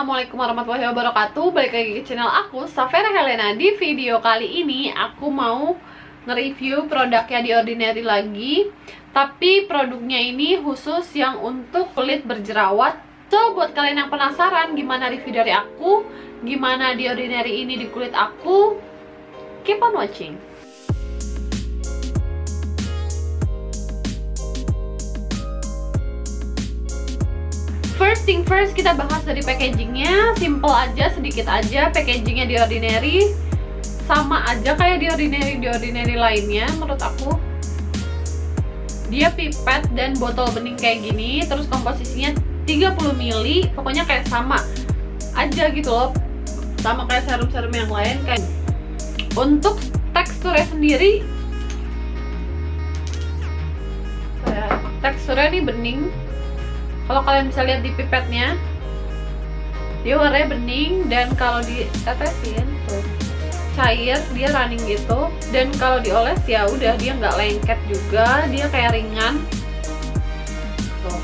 Assalamualaikum warahmatullahi wabarakatuh. Balik lagi ke channel aku, Savera Helena. Di video kali ini aku mau nge-review produknya The Ordinary lagi. Tapi produknya ini khusus yang untuk kulit berjerawat. So, buat kalian yang penasaran gimana review dari aku, gimana The Ordinary ini di kulit aku, keep on watching. First thing first, kita bahas dari packagingnya. Simple aja, sedikit aja packagingnya The Ordinary. Sama aja kayak The Ordinary lainnya menurut aku. Dia pipet dan botol bening kayak gini. Terus komposisinya 30 ml. Pokoknya kayak sama aja gitu loh, sama kayak serum-serum yang lain. Kayak untuk teksturnya sendiri, teksturnya nih bening. Kalau kalian bisa lihat di pipetnya, dia warnanya bening, dan kalau ditetesin tuh cair, dia running gitu. Dan kalau dioles ya udah, dia nggak lengket juga, dia kayak ringan. Tuh.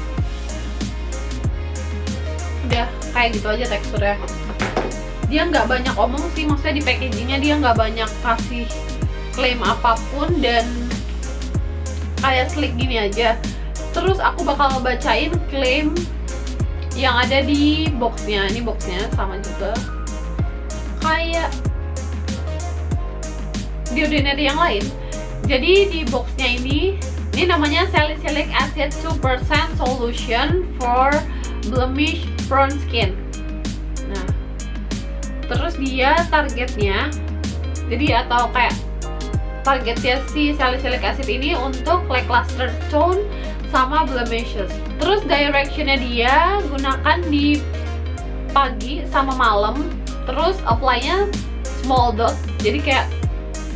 Udah kayak gitu aja teksturnya. Dia nggak banyak omong sih, maksudnya di packagingnya dia nggak banyak kasih klaim apapun, dan kayak slick gini aja. Terus aku bakal bacain klaim yang ada di boxnya. Ini boxnya sama juga kayak The Ordinary yang lain. Jadi di boxnya ini namanya salicylic acid 2% solution for blemish prone skin. Nah, terus dia targetnya, jadi atau kayak targetnya si salicylic acid ini untuk lackluster tone sama blemishes. Terus directionnya dia gunakan di pagi sama malam. Terus apply-nya small dose, jadi kayak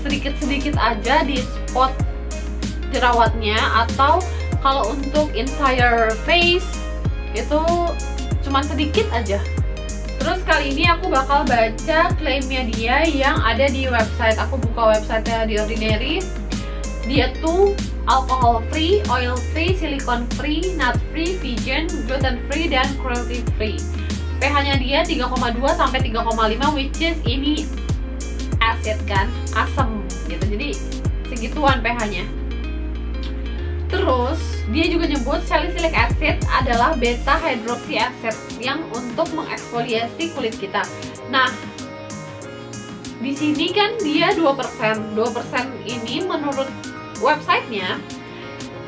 sedikit-sedikit aja di spot jerawatnya. Atau kalau untuk entire face itu cuman sedikit aja. Terus kali ini aku bakal baca klaimnya dia yang ada di website. Aku buka websitenya The Ordinary. Dia tuh alcohol free, oil free, silicone free, nut free, vegan, gluten free, dan cruelty free. pH-nya dia 3,2 sampai 3,5, which is ini acid kan, asam gitu. Jadi segituan pH-nya. Terus dia juga nyebut salicylic acid adalah beta hydroxy acid yang untuk mengeksfoliasi kulit kita. Nah, di sini kan dia 2% ini menurut websitenya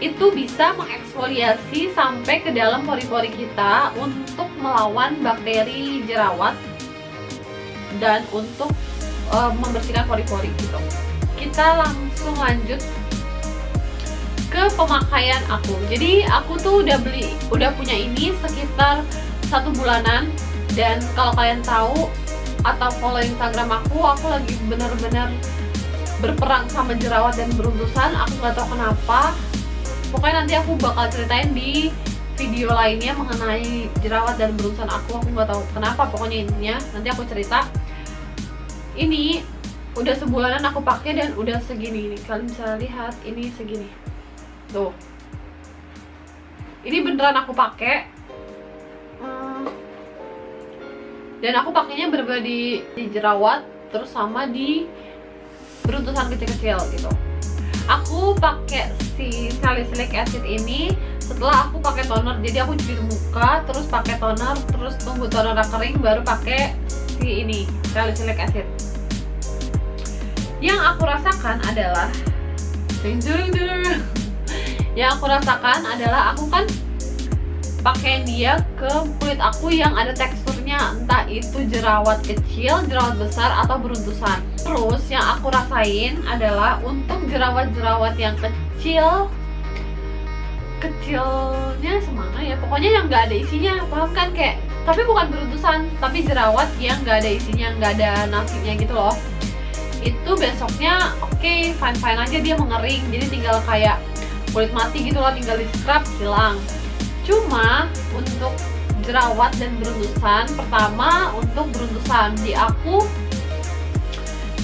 itu bisa mengeksfoliasi sampai ke dalam pori-pori kita untuk melawan bakteri jerawat dan untuk membersihkan pori-pori gitu. Kita langsung lanjut ke pemakaian aku. Jadi aku tuh udah punya ini sekitar 1 bulanan, dan kalau kalian tahu atau follow Instagram aku lagi bener-bener berperang sama jerawat dan beruntusan. Aku nggak tahu kenapa. Pokoknya nanti aku bakal ceritain di video lainnya mengenai jerawat dan beruntusan aku. Aku nggak tahu kenapa, pokoknya intinya nanti aku cerita. Ini udah 1 bulanan aku pakai dan udah segini. Ini kalian bisa lihat, ini segini. Tuh. Ini beneran aku pakai. Dan aku pakainya berbeda di jerawat, terus sama di beruntusan kecil-kecil gitu. Aku pakai si salicylic acid ini setelah aku pakai toner. Jadi aku cuci muka, terus pakai toner, terus tunggu toner kering, baru pakai si ini salicylic acid. Yang aku rasakan adalah, aku kan pakai dia ke kulit aku yang ada teksturnya entah itu jerawat kecil, jerawat besar, atau beruntusan. Terus yang aku rasain adalah untuk jerawat-jerawat yang kecilnya semana ya, pokoknya yang nggak ada isinya, paham kan? Kayak, tapi bukan beruntusan, tapi jerawat yang nggak ada isinya, nggak ada nasinya gitu loh. Itu besoknya oke, fine-fine aja, dia mengering, jadi tinggal kayak kulit mati gitu loh, tinggal di scrub, hilang. Cuma untuk jerawat dan beruntusan, pertama untuk beruntusan di aku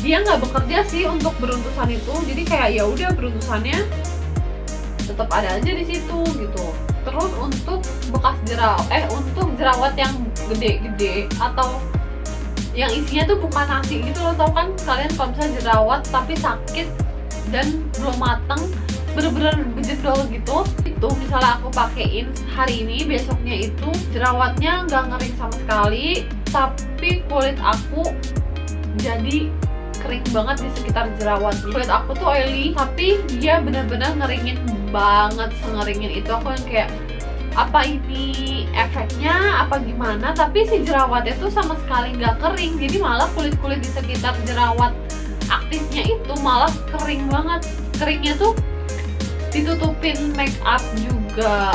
dia nggak bekerja sih untuk beruntusan itu. Jadi kayak ya udah, beruntusannya tetap ada aja di situ gitu. Terus untuk bekas untuk jerawat yang gede-gede atau yang isinya tuh bukan nasi gitu loh, tau kan kalian kalau misalnya jerawat tapi sakit dan belum matang, bener-bener bejedol gitu. Itu misalnya aku pakein hari ini, besoknya itu jerawatnya nggak ngering sama sekali, tapi kulit aku jadi kering banget di sekitar jerawat. Kulit aku tuh oily, tapi dia bener-bener ngeringin banget, sengeringin itu. Aku yang kayak, apa ini efeknya, apa gimana? Tapi si jerawatnya tuh sama sekali nggak kering, jadi malah kulit-kulit di sekitar jerawat aktifnya itu malah kering banget. Keringnya tuh ditutupin make up juga,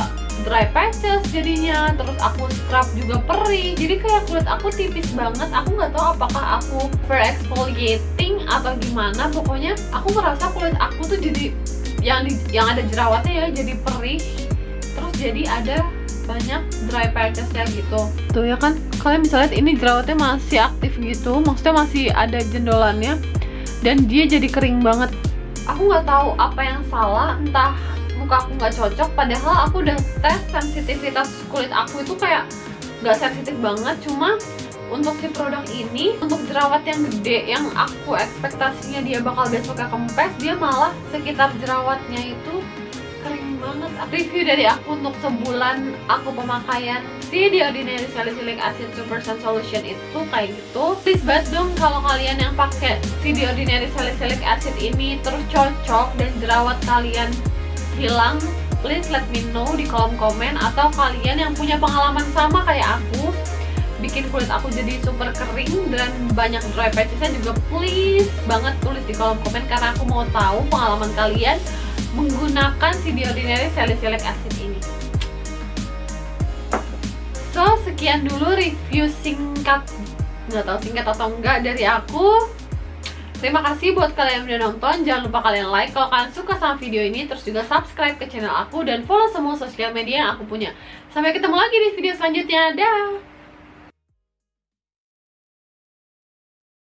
dry patches jadinya, terus aku scrub juga perih, jadi kayak kulit aku tipis banget. Aku nggak tahu apakah aku overexfoliating atau gimana, pokoknya aku merasa kulit aku tuh jadi yang ada jerawatnya ya jadi perih, terus jadi ada banyak dry patchesnya gitu. Tuh ya kan, kalian bisa lihat ini jerawatnya masih aktif gitu, maksudnya masih ada jendolannya dan dia jadi kering banget. Aku nggak tahu apa yang salah, entah muka aku nggak cocok, padahal aku udah tes sensitivitas kulit aku itu kayak nggak sensitif banget. Cuma untuk si produk ini, untuk jerawat yang gede yang aku ekspektasinya dia bakal besoknya kempes, dia malah sekitar jerawatnya itu kering banget. Review dari aku untuk sebulan aku pemakaian si The Ordinary Salicylic Acid 2% Solution itu kayak gitu. Please banget dong kalau kalian yang pakai si The Ordinary Salicylic Acid ini terus cocok dan jerawat kalian hilang. Please let me know di kolom komen, atau kalian yang punya pengalaman sama kayak aku bikin kulit aku jadi super kering dan banyak dry patchesnya juga, please banget tulis di kolom komen karena aku mau tahu pengalaman kalian menggunakan si The Ordinary Salicylic Acid ini. So, sekian dulu review singkat, nggak tahu singkat atau enggak, dari aku. Terima kasih buat kalian yang udah nonton. Jangan lupa kalian like kalau kalian suka sama video ini, terus juga subscribe ke channel aku dan follow semua sosial media yang aku punya. Sampai ketemu lagi di video selanjutnya. Dah.